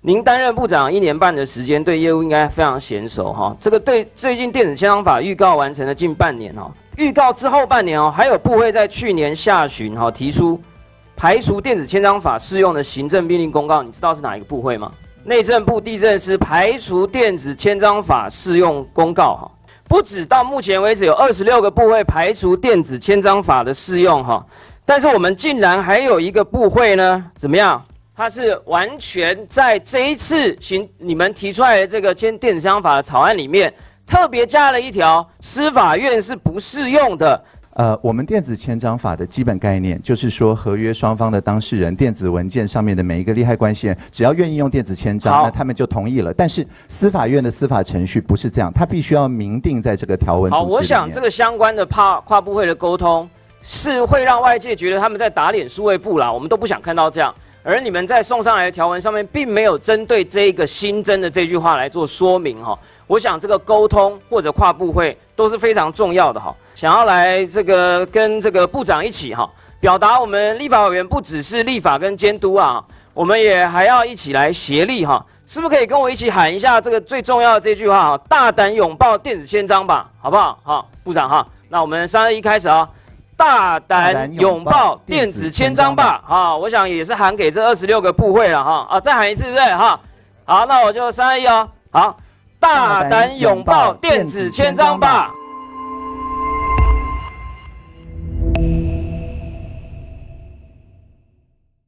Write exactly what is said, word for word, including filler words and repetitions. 您担任部长一年半的时间，对业务应该非常娴熟哈。这个对最近电子签章法预告完成了近半年哈，预告之后半年哦，还有部会在去年下旬哈提出排除电子签章法适用的行政命令公告，你知道是哪一个部会吗？内政部、地政司排除电子签章法适用公告哈。不止到目前为止有二十六个部会排除电子签章法的适用哈，但是我们竟然还有一个部会呢，怎么样？ 它是完全在这一次行你们提出来的这个《电子签章法》的草案里面，特别加了一条，司法院是不适用的。呃，我们电子签章法的基本概念就是说，合约双方的当事人、电子文件上面的每一个利害关系人，只要愿意用电子签章，那他们就同意了。但是司法院的司法程序不是这样，它必须要明定在这个条文。好，我想这个相关的跨跨部会的沟通，是会让外界觉得他们在打脸数位部啦，我们都不想看到这样。 而你们在送上来的条文上面，并没有针对这个新增的这句话来做说明哈。我想这个沟通或者跨部会都是非常重要的哈。想要来这个跟这个部长一起哈，表达我们立法委员不只是立法跟监督啊，我们也还要一起来协力哈。是不是可以跟我一起喊一下这个最重要的这句话哈？大胆拥抱电子签章吧，好不好？好，部长哈。那我们三二一开始啊。 大胆拥抱电子签章吧！啊，我想也是喊给这二十六个部会了哈！啊，再喊一次对哈！好，那我就三二一哦！好，大胆拥抱电子签章吧！